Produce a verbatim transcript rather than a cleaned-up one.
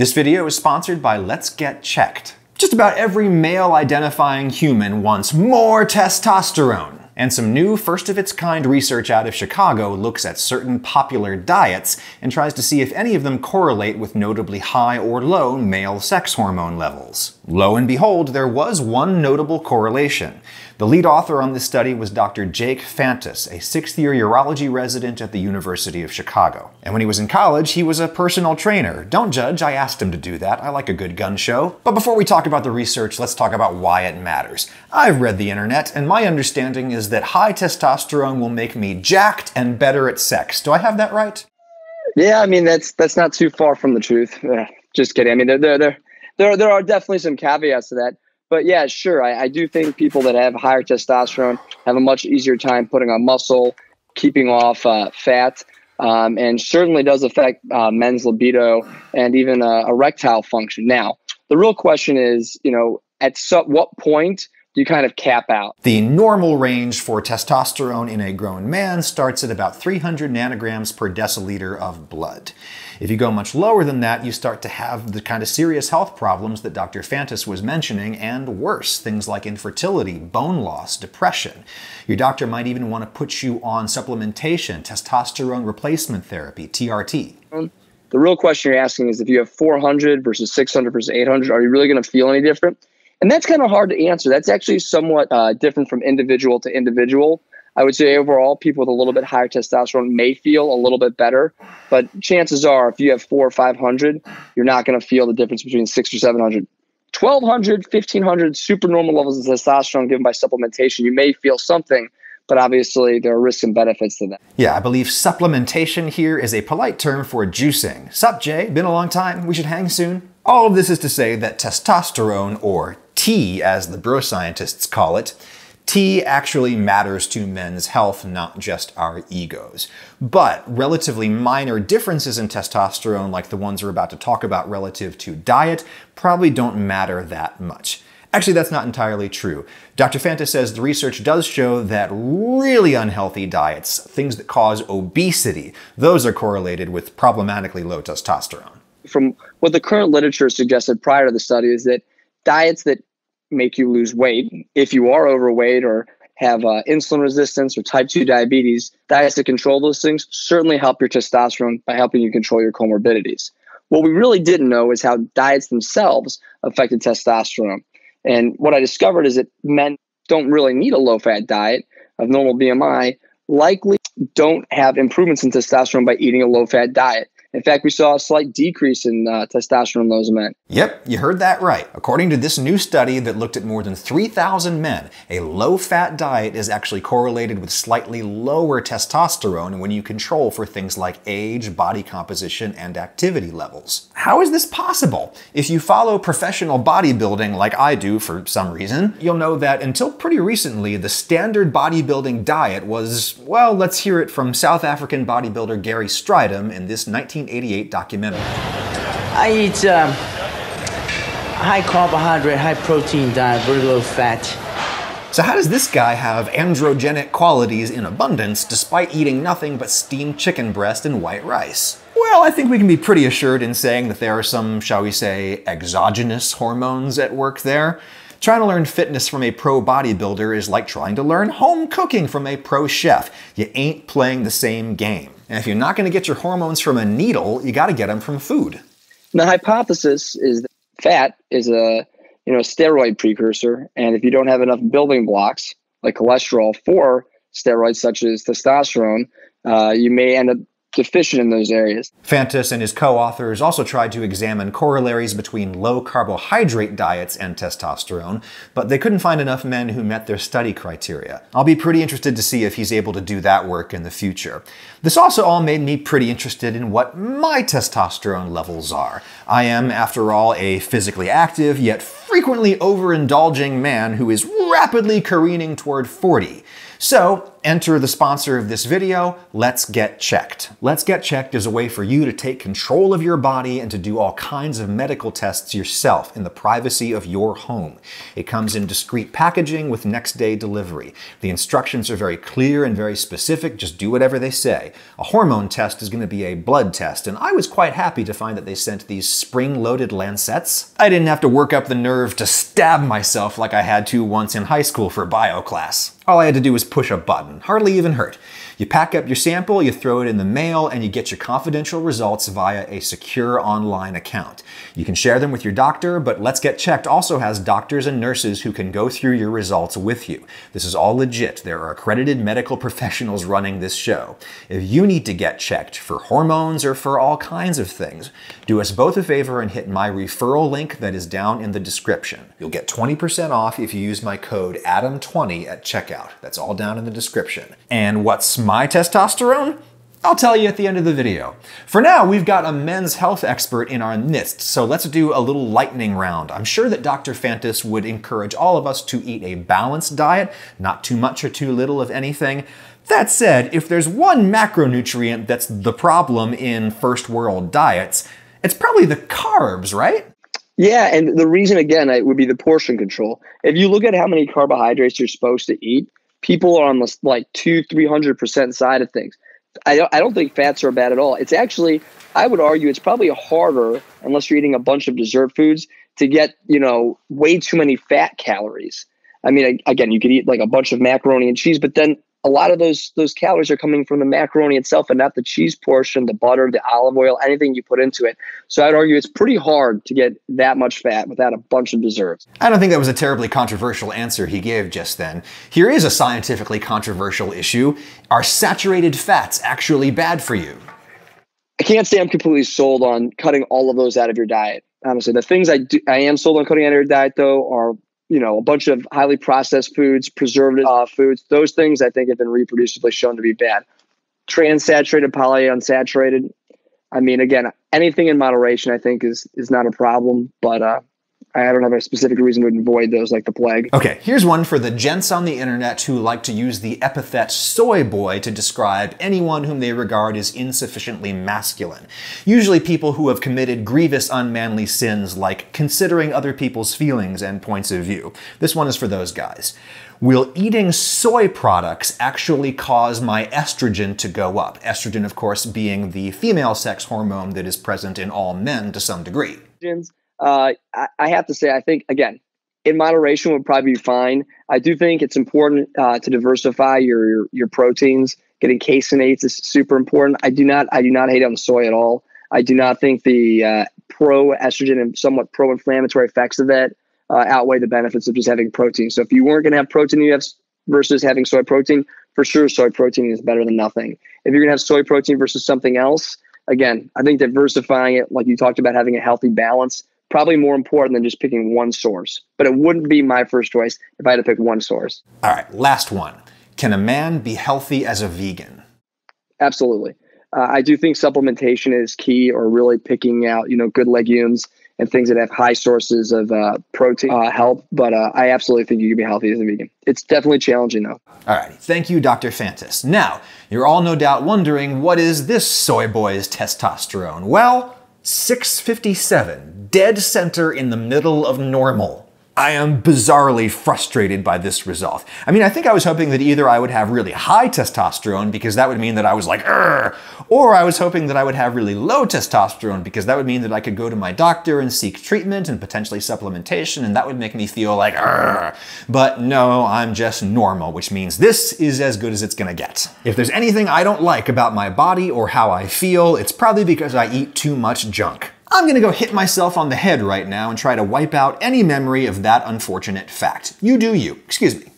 This video is sponsored by Let's Get Checked. Just about every male-identifying human wants more testosterone, and some new first-of-its-kind research out of Chicago looks at certain popular diets and tries to see if any of them correlate with notably high or low male sex hormone levels. Lo and behold, there was one notable correlation. The lead author on this study was Doctor Jake Fantus, a sixth-year urology resident at the University of Chicago. And when he was in college, he was a personal trainer. Don't judge, I asked him to do that. I like a good gun show. But before we talk about the research, let's talk about why it matters. I've read the internet, and my understanding is that high testosterone will make me jacked and better at sex. Do I have that right? Yeah, I mean, that's that's not too far from the truth. Just kidding. I mean, there, there, there, there, there are definitely some caveats to that. But yeah, sure, I, I do think people that have higher testosterone have a much easier time putting on muscle, keeping off uh, fat, um, and certainly does affect uh, men's libido and even uh, erectile function. Now, the real question is, you know, at so, what point do you kind of cap out? The normal range for testosterone in a grown man starts at about three hundred nanograms per deciliter of blood. If you go much lower than that, you start to have the kind of serious health problems that Doctor Fantus was mentioning, and worse, things like infertility, bone loss, depression. Your doctor might even want to put you on supplementation, testosterone replacement therapy, T R T. The real question you're asking is if you have four hundred versus six hundred versus eight hundred, are you really going to feel any different? And that's kind of hard to answer. That's actually somewhat uh, different from individual to individual. I would say overall, people with a little bit higher testosterone may feel a little bit better, but chances are if you have four or five hundred, you're not going to feel the difference between six or seven hundred. twelve hundred, fifteen hundred, super normal levels of testosterone given by supplementation, you may feel something, but obviously there are risks and benefits to that. Yeah, I believe supplementation here is a polite term for juicing. Sup, Jay? Been a long time. We should hang soon. All of this is to say that testosterone, or T as the bro scientists call it, T actually matters to men's health, not just our egos. But relatively minor differences in testosterone, like the ones we're about to talk about relative to diet, probably don't matter that much. Actually, that's not entirely true. Doctor Fantus says the research does show that really unhealthy diets, things that cause obesity, those are correlated with problematically low testosterone. From what the current literature suggested prior to the study is that diets that make you lose weight, if you are overweight or have uh, insulin resistance or type two diabetes, diets that control those things certainly help your testosterone by helping you control your comorbidities. What we really didn't know is how diets themselves affected testosterone. And what I discovered is that men don't really need a low-fat diet of normal B M I, likely don't have improvements in testosterone by eating a low-fat diet. In fact, we saw a slight decrease in uh, testosterone in those men. Yep, you heard that right. According to this new study that looked at more than three thousand men, a low-fat diet is actually correlated with slightly lower testosterone when you control for things like age, body composition, and activity levels. How is this possible? If you follow professional bodybuilding like I do for some reason, you'll know that until pretty recently, the standard bodybuilding diet was, well, let's hear it from South African bodybuilder Gary Stridham in this nineteen eighty-eight documentary. I eat um, high carbohydrate, high protein diet, very low fat. So how does this guy have androgenic qualities in abundance despite eating nothing but steamed chicken breast and white rice? Well, I think we can be pretty assured in saying that there are some, shall we say, exogenous hormones at work there. Trying to learn fitness from a pro bodybuilder is like trying to learn home cooking from a pro chef. You ain't playing the same game. And if you're not going to get your hormones from a needle, you got to get them from food. The hypothesis is that fat is a, you know, steroid precursor, and if you don't have enough building blocks like cholesterol for steroids such as testosterone, uh, you may end up deficient in those areas. Fantus and his co-authors also tried to examine corollaries between low carbohydrate diets and testosterone, but they couldn't find enough men who met their study criteria. I'll be pretty interested to see if he's able to do that work in the future. This also all made me pretty interested in what my testosterone levels are. I am, after all, a physically active yet frequently overindulging man who is rapidly careening toward forty. So enter the sponsor of this video, Let's Get Checked. Let's Get Checked is a way for you to take control of your body and to do all kinds of medical tests yourself in the privacy of your home. It comes in discreet packaging with next day delivery. The instructions are very clear and very specific. Just do whatever they say. A hormone test is going to be a blood test, and I was quite happy to find that they sent these spring-loaded lancets. I didn't have to work up the nerve to stab myself like I had to once in high school for bio class. All I had to do was push a button, hardly even hurt. You pack up your sample, you throw it in the mail, and you get your confidential results via a secure online account. You can share them with your doctor, but Let's Get Checked also has doctors and nurses who can go through your results with you. This is all legit. There are accredited medical professionals running this show. If you need to get checked for hormones or for all kinds of things, do us both a favor and hit my referral link that is down in the description. You'll get twenty percent off if you use my code A D A M twenty at checkout. That's all down in the description. And what's my testosterone? I'll tell you at the end of the video. For now, we've got a men's health expert in our midst, so let's do a little lightning round. I'm sure that Doctor Fantus would encourage all of us to eat a balanced diet, not too much or too little of anything. That said, if there's one macronutrient that's the problem in first world diets, it's probably the carbs, right? Yeah, and the reason, again, it would be the portion control. If you look at how many carbohydrates you're supposed to eat, people are on the like two, three hundred percent side of things. I don't, I don't think fats are bad at all. It's actually, I would argue, it's probably harder, unless you're eating a bunch of dessert foods, to get, you know, way too many fat calories. I mean, again, you could eat like a bunch of macaroni and cheese, but then a lot of those those calories are coming from the macaroni itself and not the cheese portion, the butter, the olive oil, anything you put into it. So I'd argue it's pretty hard to get that much fat without a bunch of desserts. I don't think that was a terribly controversial answer he gave just then. Here is a scientifically controversial issue. Are saturated fats actually bad for you? I can't say I'm completely sold on cutting all of those out of your diet. Honestly, the things I, do, I am sold on cutting out of your diet, though, are you know, a bunch of highly processed foods, preservative uh, foods. Those things I think have been reproducibly shown to be bad. Trans-saturated, polyunsaturated. I mean, again, anything in moderation I think is is not a problem, but uh, I don't have a specific reason to avoid those like the plague. Okay, here's one for the gents on the internet who like to use the epithet soy boy to describe anyone whom they regard as insufficiently masculine. Usually people who have committed grievous unmanly sins like considering other people's feelings and points of view. This one is for those guys. Will eating soy products actually cause my estrogen to go up? Estrogen, of course, being the female sex hormone that is present in all men to some degree. Uh, I, I have to say, I think, again, in moderation would probably be fine. I do think it's important uh, to diversify your, your your proteins. Getting caseinates is super important. I do not I do not hate on soy at all. I do not think the uh, pro-estrogen and somewhat pro-inflammatory effects of that uh, outweigh the benefits of just having protein. So if you weren't going to have protein you have versus having soy protein, for sure soy protein is better than nothing. If you're going to have soy protein versus something else, again, I think diversifying it, like you talked about, having a healthy balance, probably more important than just picking one source. But it wouldn't be my first choice if I had to pick one source. All right, last one. Can a man be healthy as a vegan? Absolutely. Uh, I do think supplementation is key, or really picking out, you know, good legumes and things that have high sources of uh, protein uh, help. But uh, I absolutely think you can be healthy as a vegan. It's definitely challenging, though. All right. Thank you, Doctor Fantus. Now, you're all no doubt wondering, what is this soy boy's testosterone? Well, six fifty-seven, dead center in the middle of normal. I am bizarrely frustrated by this result. I mean, I think I was hoping that either I would have really high testosterone, because that would mean that I was like, urgh, or I was hoping that I would have really low testosterone, because that would mean that I could go to my doctor and seek treatment and potentially supplementation, and that would make me feel like, urgh. But no, I'm just normal, which means this is as good as it's gonna get. If there's anything I don't like about my body or how I feel, it's probably because I eat too much junk. I'm gonna go hit myself on the head right now and try to wipe out any memory of that unfortunate fact. You do you. Excuse me.